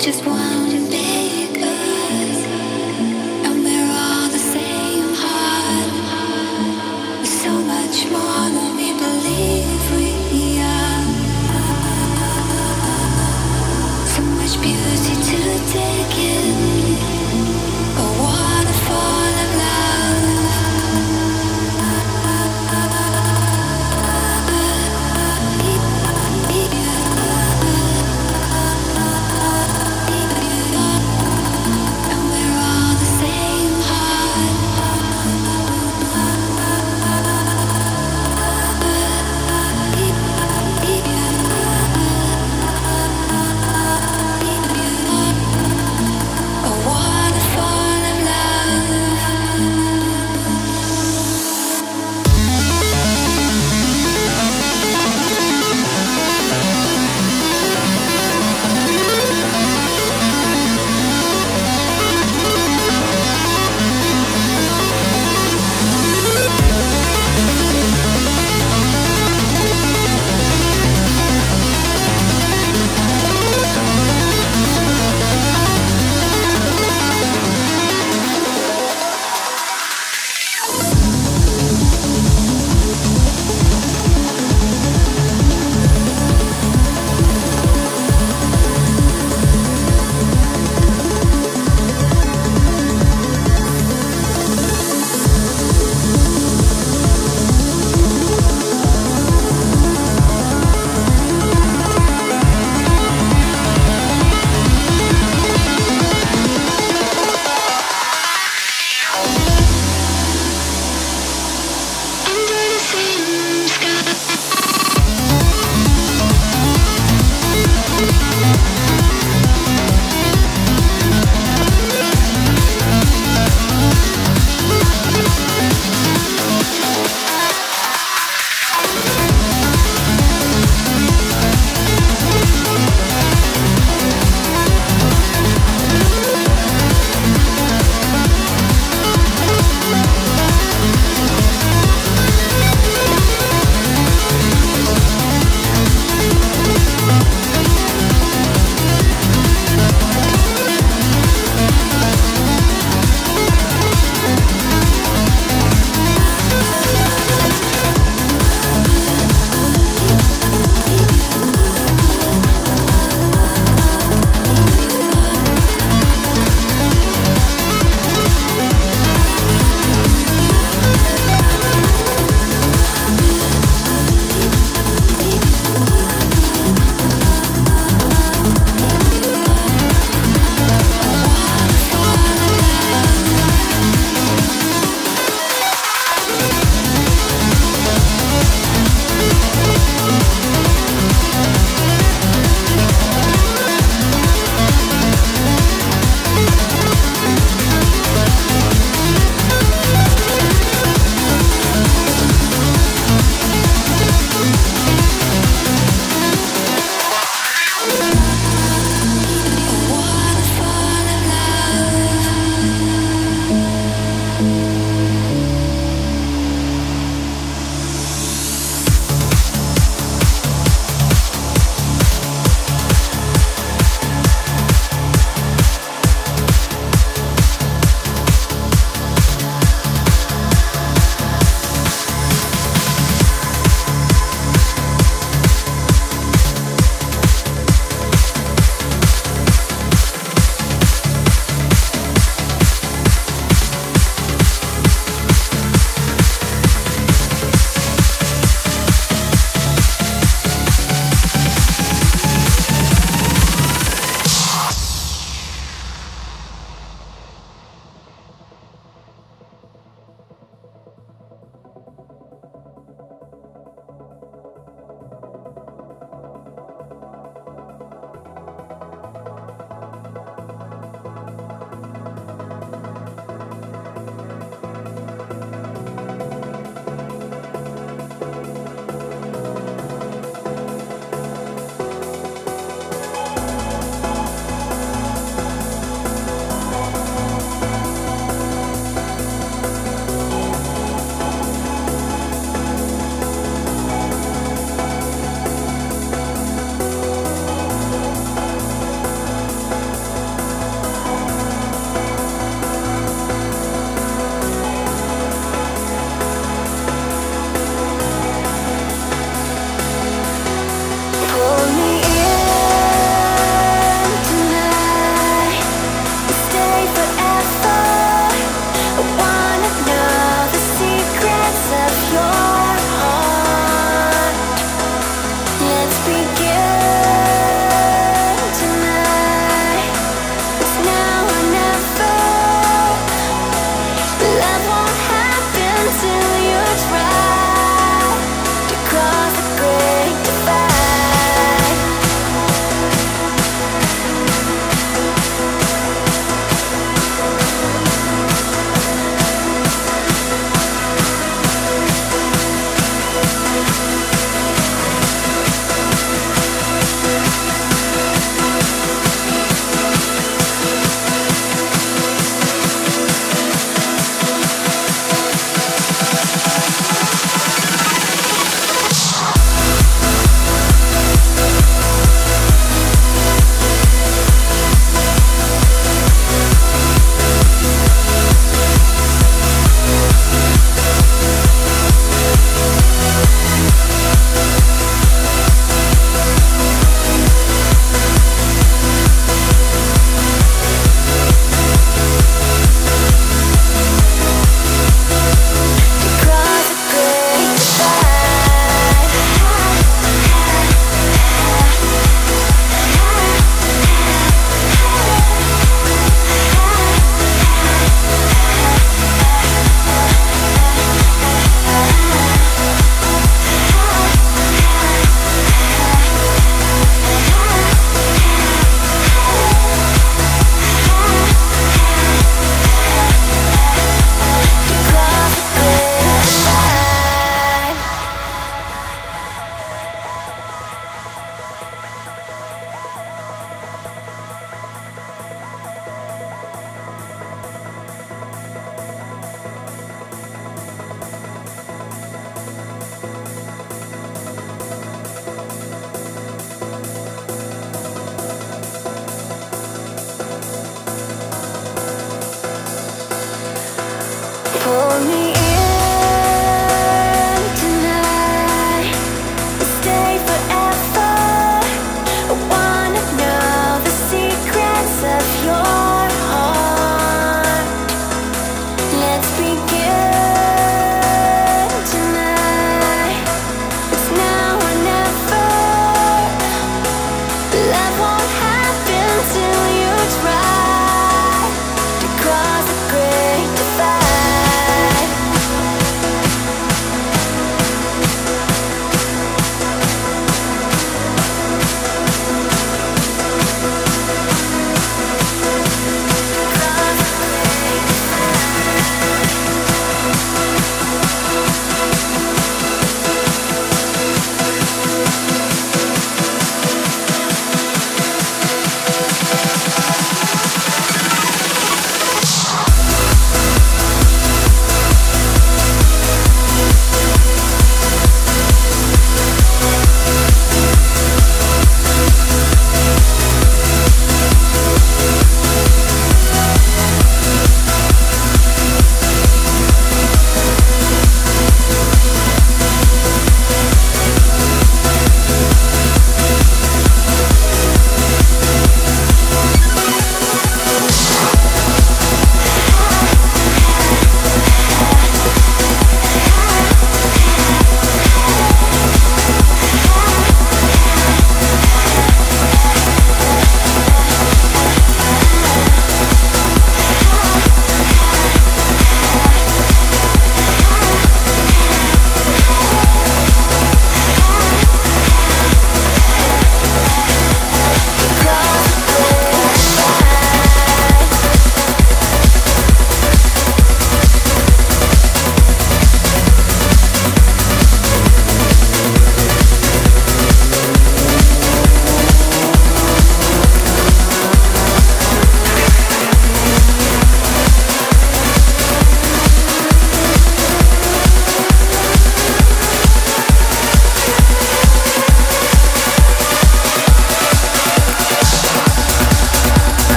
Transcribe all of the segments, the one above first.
just one big earth, and we're all the same heart. There's so much more than we believe we are. So much beauty to take in, a waterfall of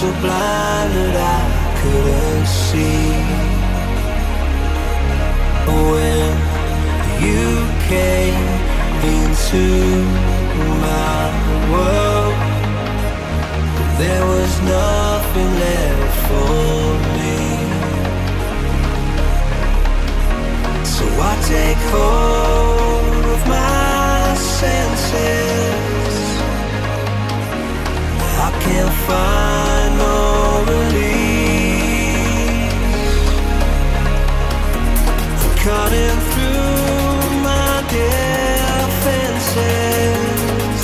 so blind that I couldn't see. When you came into my world, there was nothing left for me. So I take hold of my senses. I can't find no release. I'm cutting through my defenses.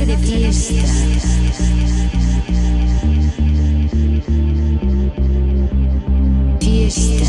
de fiesta. Fiesta. Fiesta.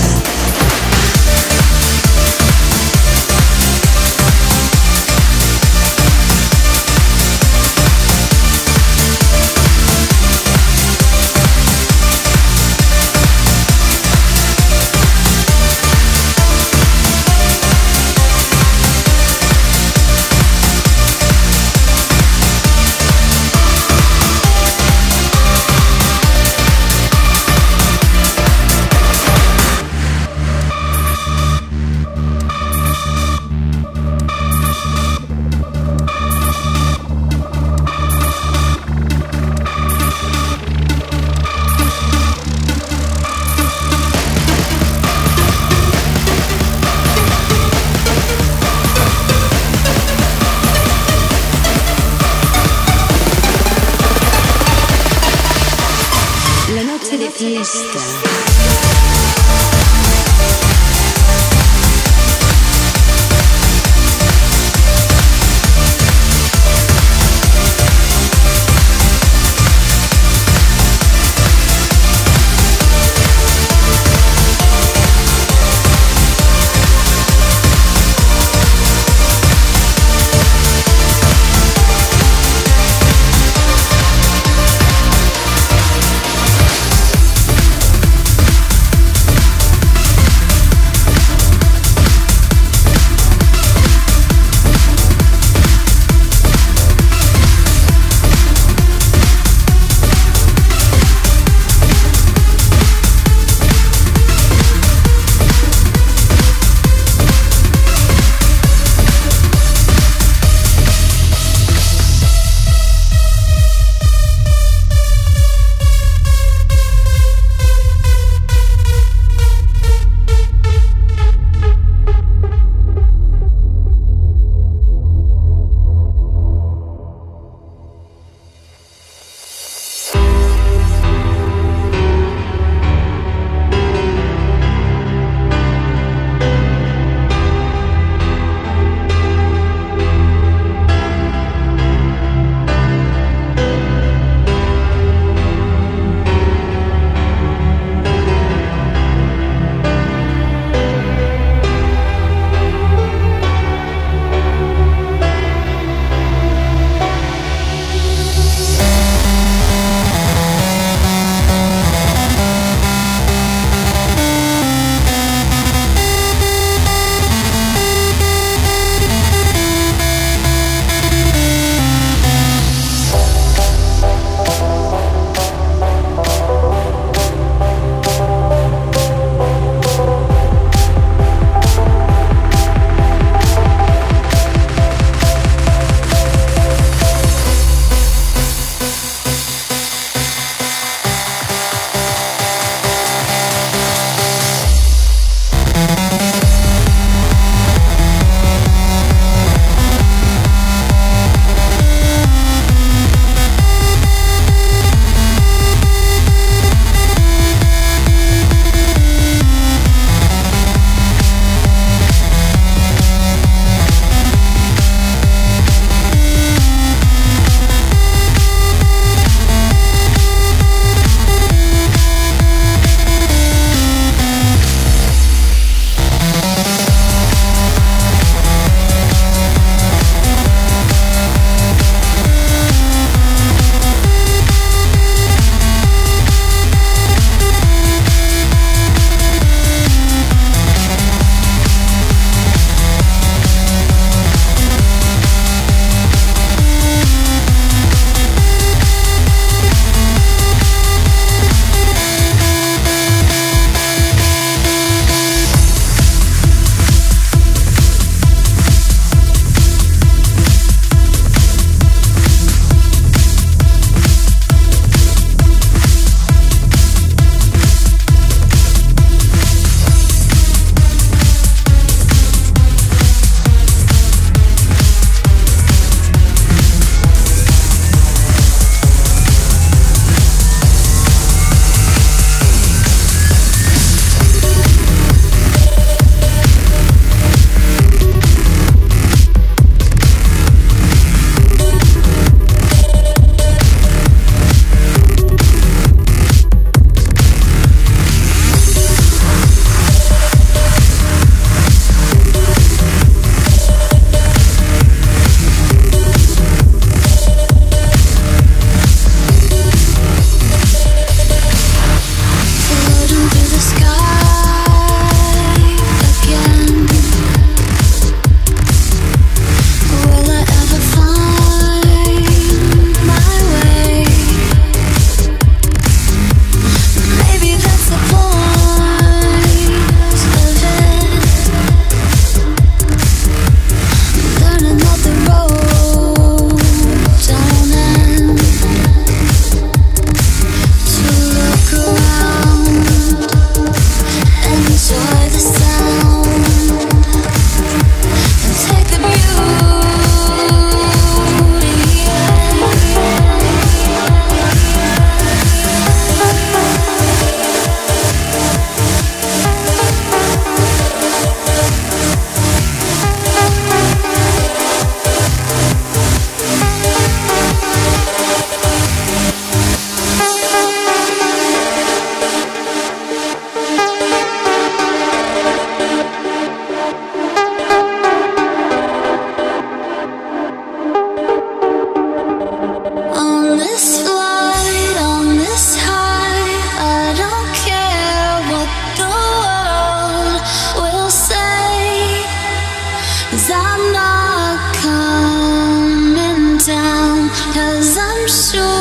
show.